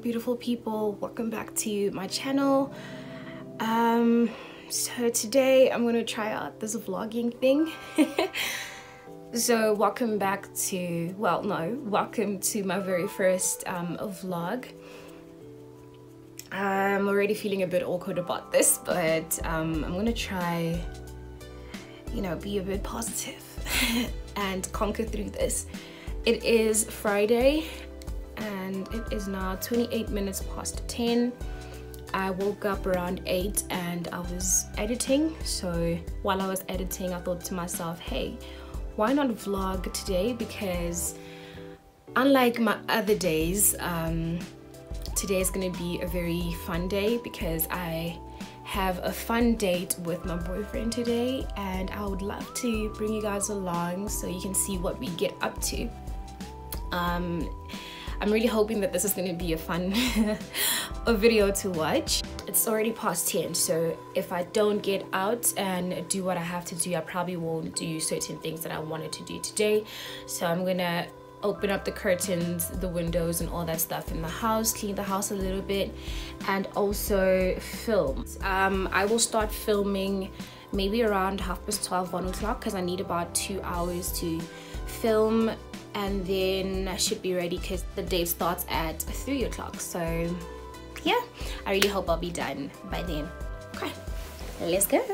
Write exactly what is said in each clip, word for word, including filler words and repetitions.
Beautiful people, welcome back to my channel. Um, so today I'm gonna try out this vlogging thing. So welcome back to, well no, welcome to my very first um, vlog. I'm already feeling a bit awkward about this, but um, I'm gonna try, you know, be a bit positive and conquer through this. It is Friday. And it is now twenty-eight minutes past ten. I woke up around eight and I was editing. So while I was editing, I thought to myself, hey, why not vlog today? Because unlike my other days, um, today is going to be a very fun day because I have a fun date with my boyfriend today. And I would love to bring you guys along so you can see what we get up to. Um, I'm really hoping that this is going to be a fun a video to watch. It's already past ten, so if I don't get out and do what I have to do, I probably won't do certain things that I wanted to do today. So I'm going to open up the curtains, the windows and all that stuff in the house, clean the house a little bit and also film. Um, I will start filming maybe around half past twelve, one o'clock because I need about two hours to film. And then I should be ready because the date starts at three o'clock. So yeah, I really hope I'll be done by then. Okay, let's go.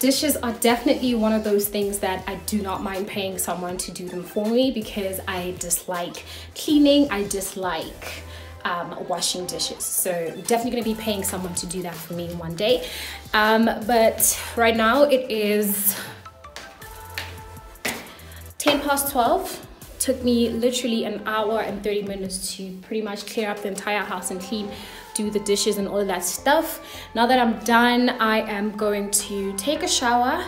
Dishes are definitely one of those things that I do not mind paying someone to do them for me because I dislike cleaning, I dislike um, washing dishes. So I'm definitely gonna be paying someone to do that for me one day. Um, but right now it is ten past twelve. Took me literally an hour and thirty minutes to pretty much clear up the entire house and clean, do the dishes and all that stuff. Now that I'm done, I am going to take a shower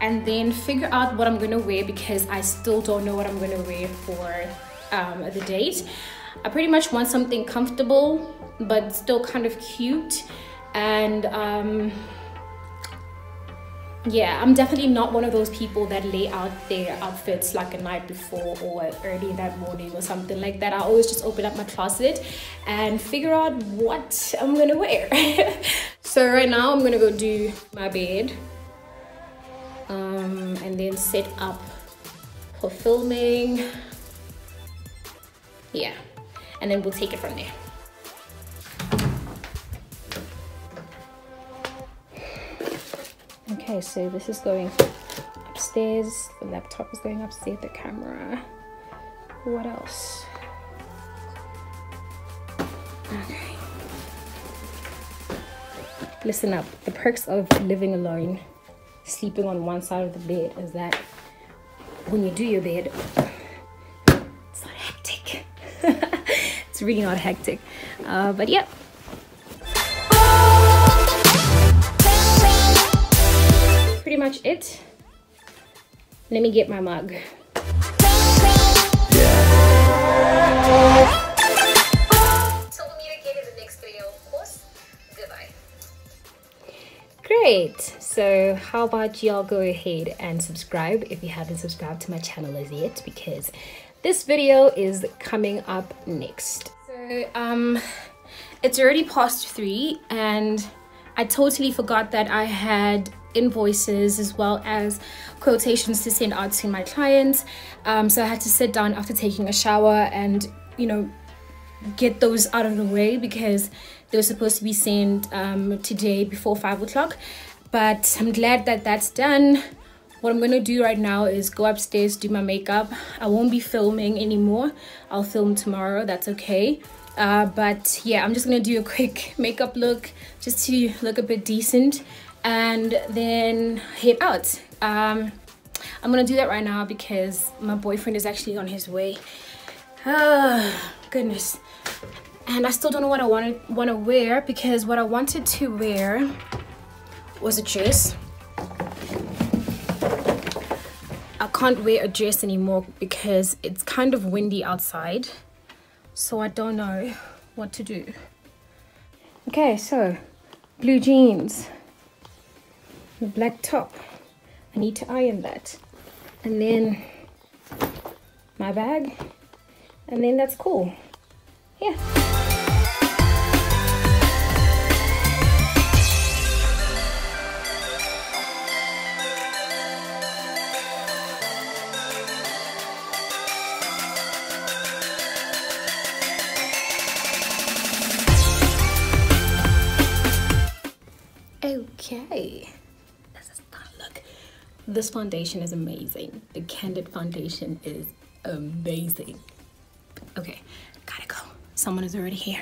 and then figure out what I'm gonna wear because I still don't know what I'm gonna wear for um, the date. I pretty much want something comfortable but still kind of cute, and um, yeah, I'm definitely not one of those people that lay out their outfits like a night before or early that morning or something like that. I always just open up my closet and figure out what I'm gonna wear. So right now I'm gonna go do my bed um, and then set up for filming. Yeah, and then we'll take it from there. Okay, so this is going upstairs, the laptop is going upstairs, the camera. What else? Okay. Listen up, the perks of living alone, sleeping on one side of the bed, is that when you do your bed, it's not hectic. It's really not hectic. Uh, but yeah. Pretty much it. Let me get my mug. Yeah. Great, so how about y'all go ahead and subscribe if you haven't subscribed to my channel as yet, because this video is coming up next. So um it's already past three and I totally forgot that I had invoices as well as quotations to send out to my clients, um so I had to sit down after taking a shower and, you know, get those out of the way because they were supposed to be sent um, today before five o'clock, but I'm glad that that's done. What I'm going to do right now is go upstairs, do my makeup. I won't be filming anymore. I'll film tomorrow, that's okay. Uh, but yeah, I'm just going to do a quick makeup look just to look a bit decent and then head out. Um, I'm going to do that right now because my boyfriend is actually on his way. Oh, goodness. And I still don't know what I want to want to wear, because what I wanted to wear was a dress. I can't wear a dress anymore because it's kind of windy outside. So I don't know what to do. Okay, so blue jeans, the black top. I need to iron that. And then my bag. And then that's cool. Yeah. Okay. This is not look. This foundation is amazing. The Candid foundation is amazing. Okay, gotta go. Someone is already here.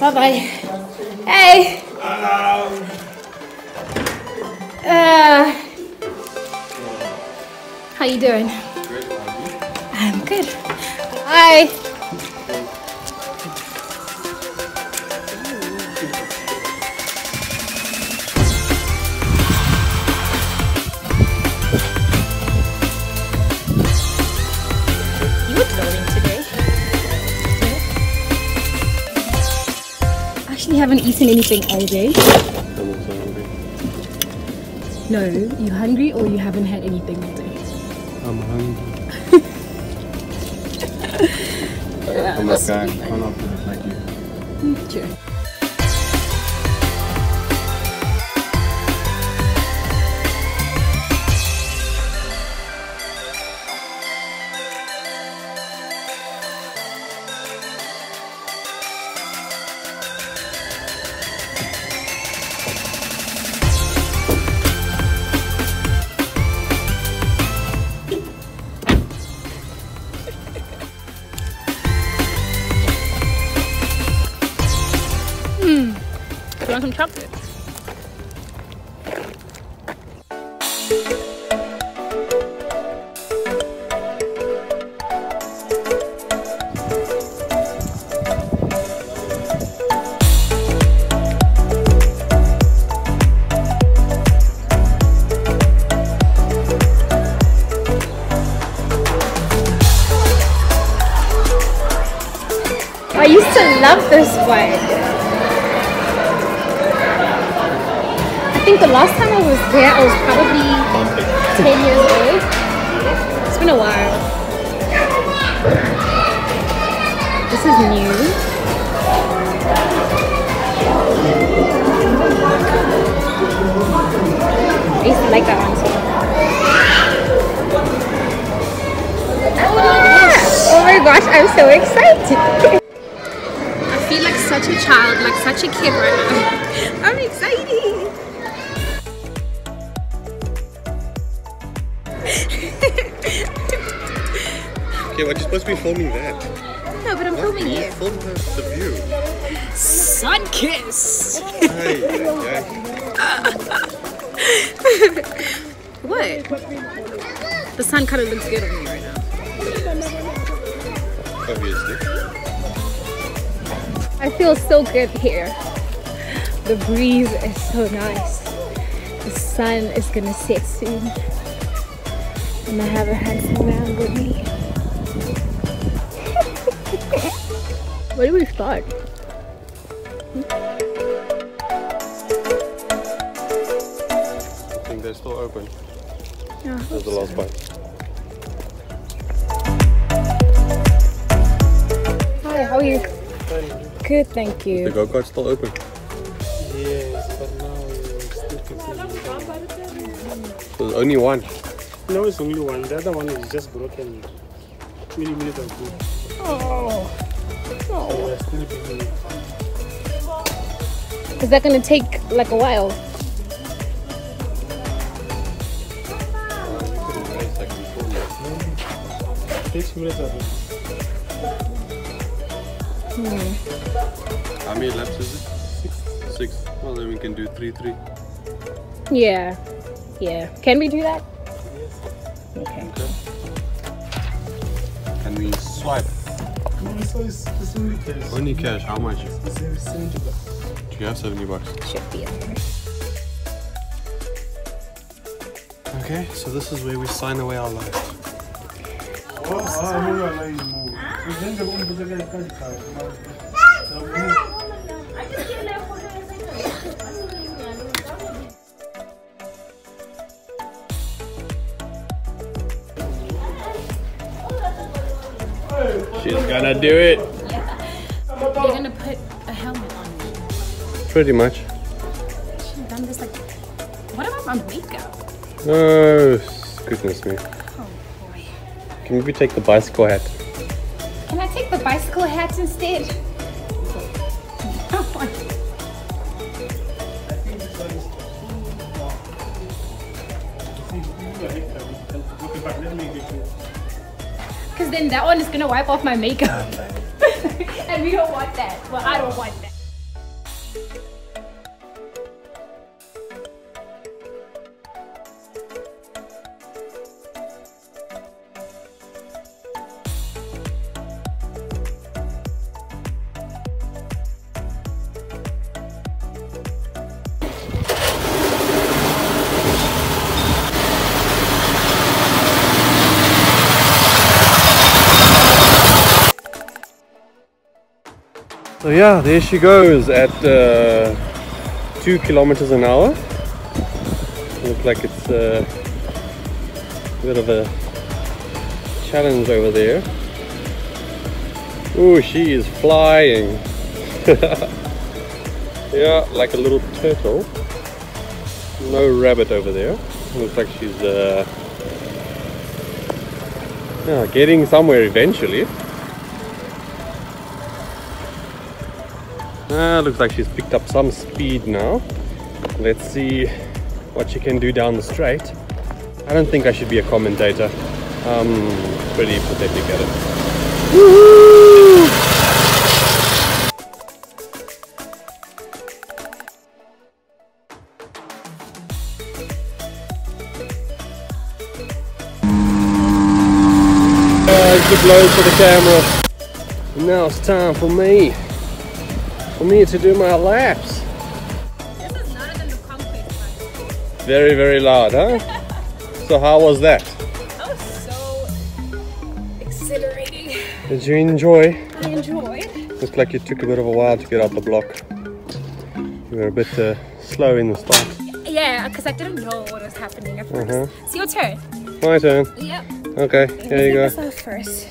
Bye bye. Hey. Hello. Uh, how you doing? Good. I'm good. Hi. You were glowing today. I actually haven't eaten anything all day. No, you hungry or you haven't had anything all day? I'm hungry. Yeah, I'm not going. I'm not going like you. Sure. You want some chocolate? I used to love this one. think the last time I was there, I was probably ten years old. It's been a while. This is new. I used to like that one too. Ah! Oh my gosh, I'm so excited. I feel like such a child, like such a kid right now. I'm excited. Okay, well, you're supposed to be filming that. No, but I'm Why filming you. You film the, the view. Sun kiss. Aye, aye, aye. What? The sun kind of looks good on me right now. Obviously. I feel so good here. The breeze is so nice. The sun is gonna set soon. I'm gonna have a handsome man with me. Where do we start? I think they're still open. Yeah, that was the last bite. Hi, how are you? Fine. Good, thank you. Is the go-kart's still open? Yes, but now it's still continuing. So there's only one. No, it's only one. The other one is just broken many minutes ago. Oh. Oh. Is that gonna take like a while? Six minutes ago. Hmm. How many laps is it? Six. Six. Well, then we can do three, three. Yeah. Yeah. Can we do that? Okay. Okay. Can we swipe? Only cash. How much? seventy bucks. Do you have seventy bucks? Should be okay. Okay, so this is where we sign away our life. Oh, she's gonna do it. Yeah. They're gonna put a helmet on me. Pretty much. I should have done this like... What about my makeup? Oh, goodness me. Oh boy. Can we take the bicycle hat? Can I take the bicycle hat instead? Because then that one is going to wipe off my makeup. And we don't want that. Well, I don't want that. So yeah, there she goes at uh, two kilometers an hour. Looks like it's uh, a bit of a challenge over there. Ooh, she is flying. Yeah, like a little turtle. No rabbit over there. Looks like she's uh, yeah, getting somewhere eventually. Uh, looks like she's picked up some speed now. Let's see what she can do down the straight. I don't think I should be a commentator. Um, pretty pathetic at it. Woohoo! Uh, good load for the camera. Now it's time for me. For me to do my laps. This is louder than the concrete one. Very, very loud, huh? So how was that? That was so exhilarating. Did you enjoy? I enjoyed. Looks like you took a bit of a while to get up the block. You were a bit uh, slow in the start. Yeah, because I didn't know what was happening at first. Mm -hmm. It's your turn. My turn? Yep. Okay, there you go. Let's do this first.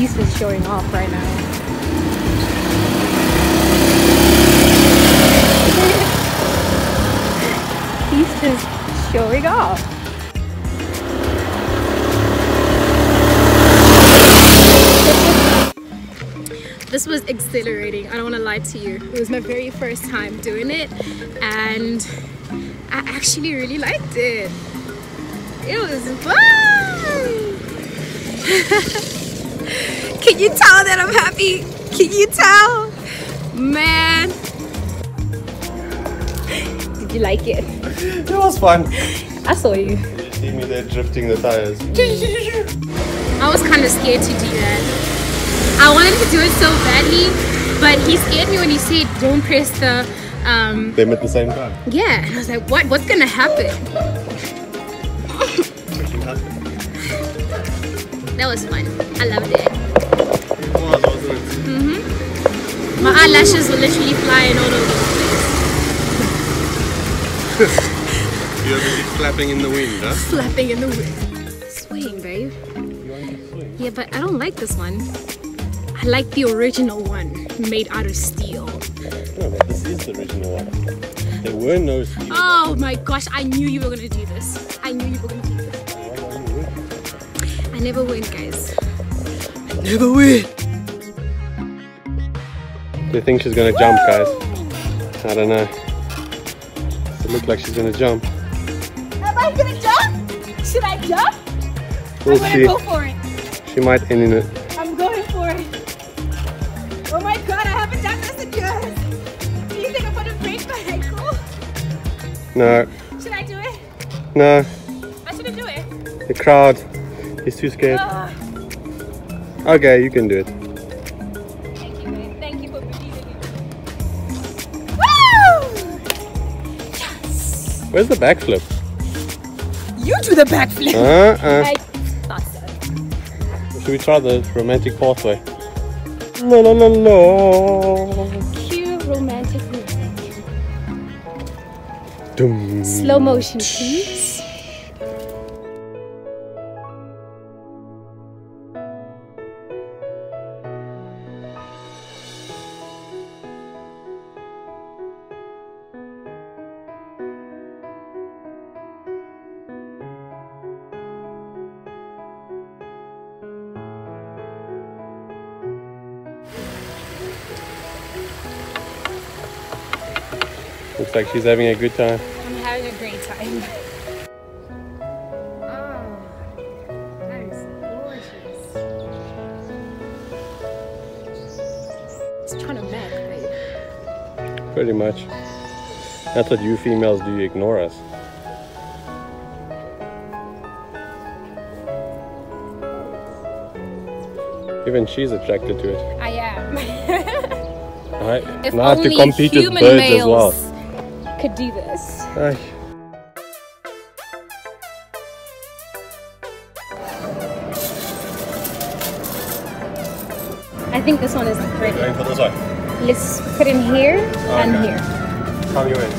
He's just showing off right now. He's just showing off. This was exhilarating. I don't want to lie to you. It was my very first time doing it, and I actually really liked it. It was fun. Can you tell that I'm happy? Can you tell? Man. Did you like it? It was fun. I saw you. Did you see me there drifting the tires? I was kind of scared to do that. I wanted to do it so badly, but he scared me when he said don't press the... Um, they met at the same time. Yeah, and I was like, what? What's going to happen? That was fun. I loved it. It was, wasn't it? Mm-hmm. My eyelashes were literally flying all over the place. You're really flapping in the wind, huh? Flapping in the wind. Swing, babe. You want to swing? Yeah, but I don't like this one. I like the original one, made out of steel. No, but this is the original one. There were no steel. Oh my gosh, I knew you were going to do this. I knew you were going to do this. I never win, guys. I never win. Do you think she's gonna Woo! jump, guys? I don't know. Does it look like she's gonna jump? Am I gonna jump? Should I jump? We'll I'm gonna see. go for it. She might end in it. I'm going for it. Oh my god, I haven't done this in years. Do you think I'm gonna break my ankle? No. Should I do it? No. I shouldn't do it. The crowd. He's too scared. Oh. Okay, you can do it. Thank you, babe. Thank you for believing in me. Woo! Yes! Where's the backflip? You do the backflip! Uh-uh. I thought so. Should we try the romantic pathway? No, no, no, no. Cue romantic music. Dum. Slow motion, please. Looks like she's having a good time. I'm having a great time. Oh, that is gorgeous. It's trying to melt, right? Pretty much. That's what you females do, you ignore us. Even she's attracted to it. I am. Right. If now only I have to compete with birds males. as well. Could do this. Aye. I think this one is ready. Going for this one. Let's put in here okay. and here. Come you in.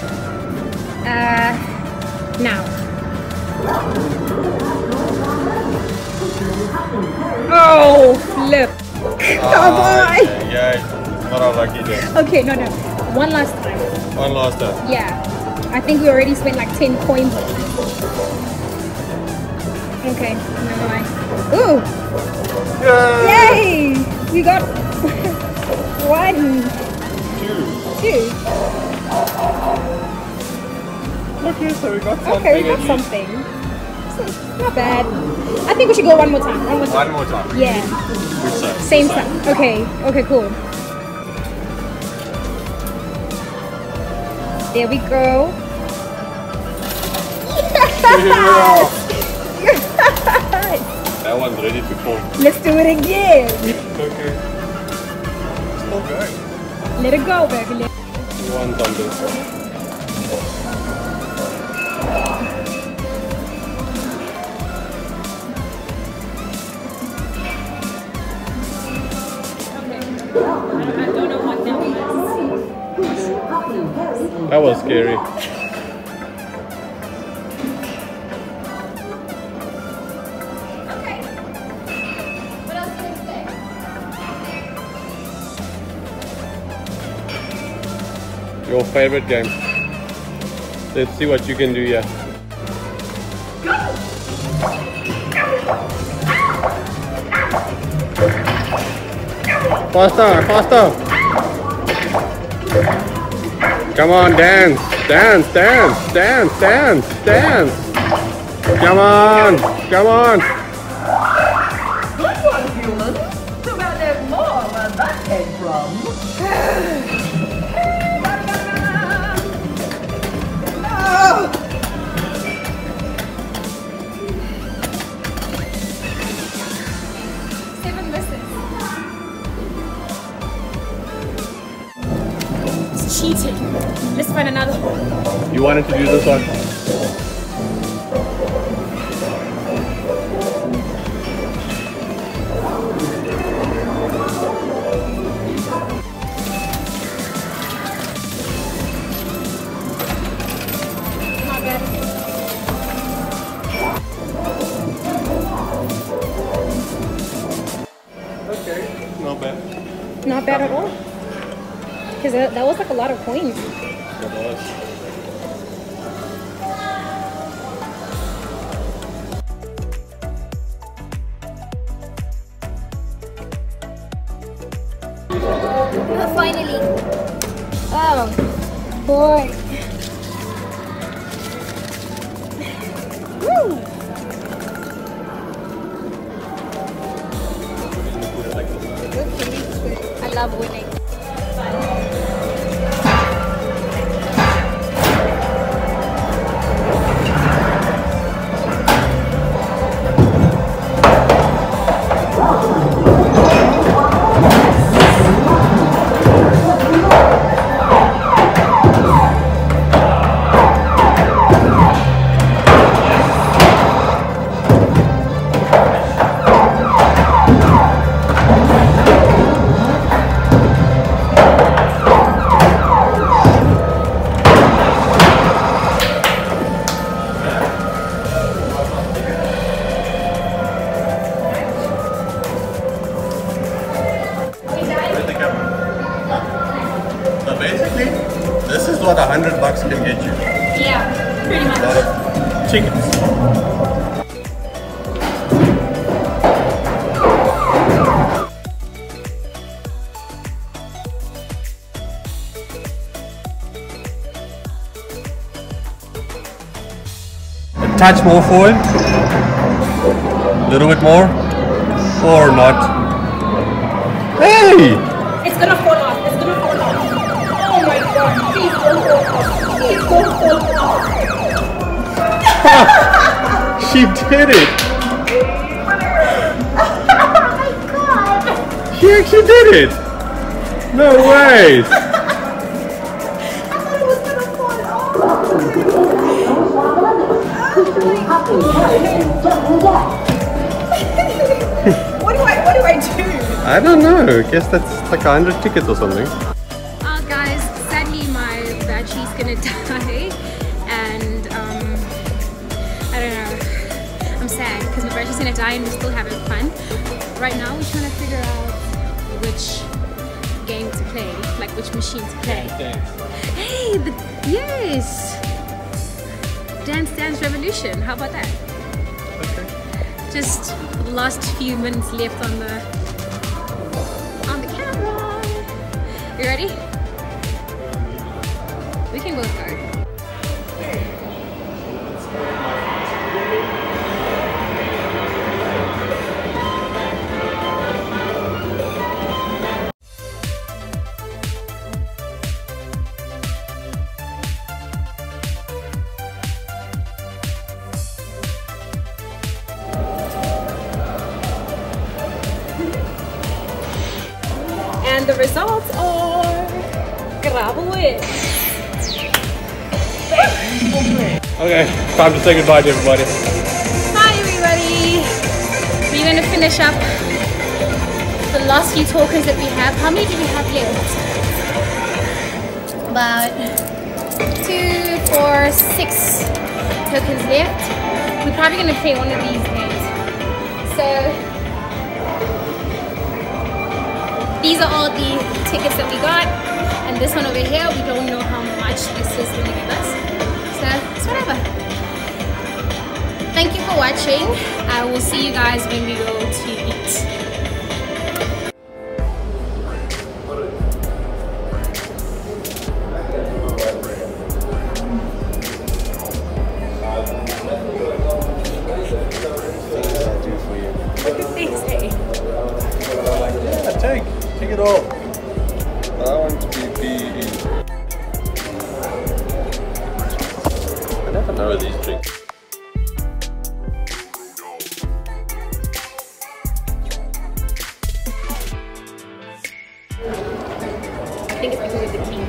Uh, now. Oh, flip! Come on! Yeah, not our lucky day. Okay, no, no. One last time. One last time. Yeah. I think we already spent like ten coins. Okay, never mind. Ooh! Yay! Yay! We got one. Two. Two. Okay, so we got something. Okay, we got something. So, not bad. I think we should go one more time. One more time. One more time. Yeah. Good side. Same side. Okay, okay, cool. There we go. Yes! Yes! That That one's ready to fold. Let's do it again. Okay. Still going. Let it go, baby. One's on this side. Okay. I don't know what that was. That was scary. Your favorite game. Let's see what you can do here. Go! Faster, faster! Come on, dance, dance, dance, dance, dance, dance! Come on, come on! Good one, human. Too bad there's more where that came from. Cheating. Let's find another one. You wanted to do this one? Not bad. Okay, not bad. Not bad at all. Because that, that was like a lot of coins. That was. Oh, finally. Oh, boy. Woo! I love winning. This is what a hundred bucks can get you. Yeah, pretty much. A lot of chickens. A touch more forward. A little bit more. Or not. Hey! It's gonna fall off. It's gonna fall off. Oh my god, please don't fall off. Please don't fall off. Ha! She did it. Oh my god. She actually did it. No way. I thought it was gonna fall off. Oh what do I what do I do? I don't know. I guess that's like a hundred tickets or something. She's gonna die, and um, I don't know. I'm sad because my brother's gonna die, and we're still having fun. Right now, we're trying to figure out which game to play, like which machine to play. Hey, the, yes, Dance Dance Revolution. How about that? Okay. Just the last few minutes left on the on the camera. You ready? We can both go. And the results are gravelly. Okay, time to say goodbye to everybody. Hi everybody. We're gonna finish up the last few talkers that we have. How many do we have left? About two, four, six tokens left. We're probably gonna play one of these games. So these are all the tickets that we got, and this one over here, we don't know how much this is going to give us, so it's whatever. Thank you for watching. I will see you guys when we go to eat. I think it's because of the king.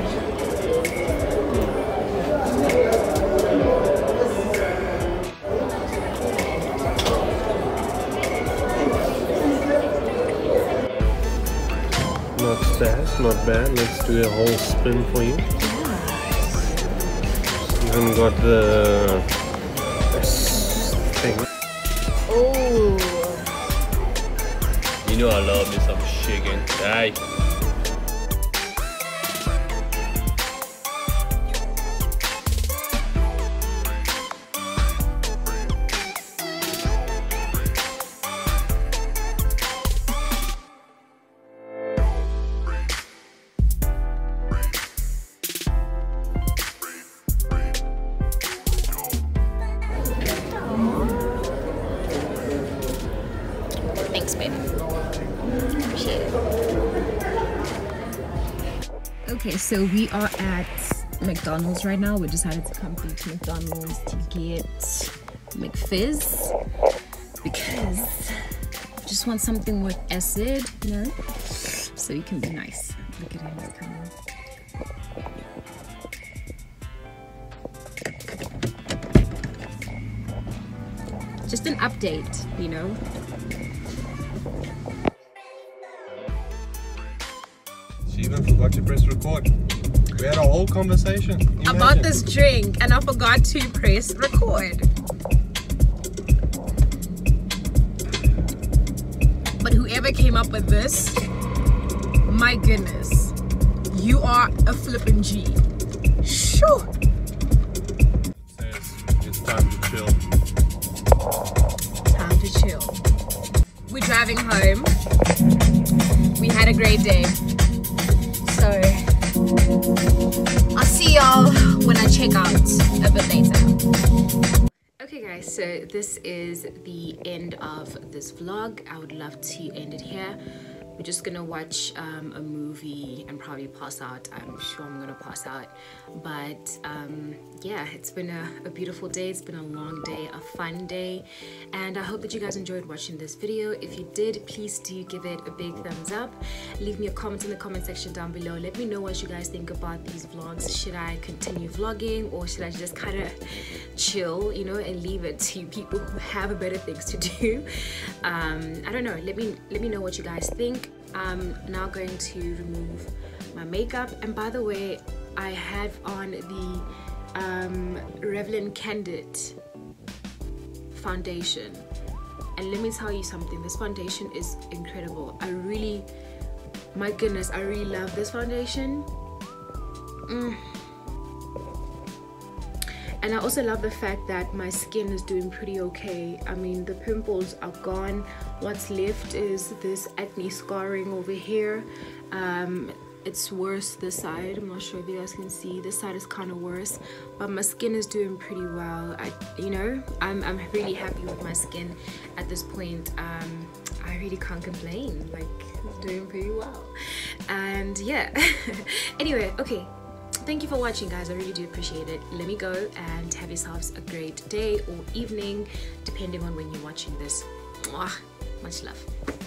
Not fast, not bad. Let's do a whole spin for you. Yeah. Even got the thing. Oh. You know I love me some chicken. Aye. Thanks, babe. Appreciate it. Okay, so we are at McDonald's right now. We decided to come through to McDonald's to get McFizz because I just want something with acid, you know? So you can be nice. Look at him, he's coming. Just an update, you know? Even forgot to press record. We had a whole conversation. Imagine. About this drink, and I forgot to press record. But whoever came up with this, my goodness, you are a flippin' G. Shoo! It's time to chill. Time to chill. We're driving home. We had a great day. So, I'll see y'all when I check out a bit later. Okay guys, so this is the end of this vlog. I would love to end it here. We're just gonna watch um, a movie and probably pass out. I'm sure I'm gonna pass out. But um, yeah, it's been a, a beautiful day. It's been a long day, a fun day. And I hope that you guys enjoyed watching this video. If you did, please do give it a big thumbs up. Leave me a comment in the comment section down below. Let me know what you guys think about these vlogs. Should I continue vlogging or should I just kind of chill, you know, and leave it to people who have better things to do? Um, I don't know, let me, let me know what you guys think. I'm now going to remove my makeup, and by the way, I have on the um, Revlon Candid foundation, and let me tell you something, this foundation is incredible. I really, my goodness, I really love this foundation. mm. And I also love the fact that my skin is doing pretty okay. I mean, the pimples are gone. What's left is this acne scarring over here. Um, it's worse this side. I'm not sure if you guys can see. This side is kind of worse, but my skin is doing pretty well. I, you know, I'm, I'm really happy with my skin at this point. Um, I really can't complain. Like, it's doing pretty well. And yeah, anyway, okay. Thank you for watching, guys. I really do appreciate it. Let me go and have yourselves a great day or evening, depending on when you're watching this. Much love.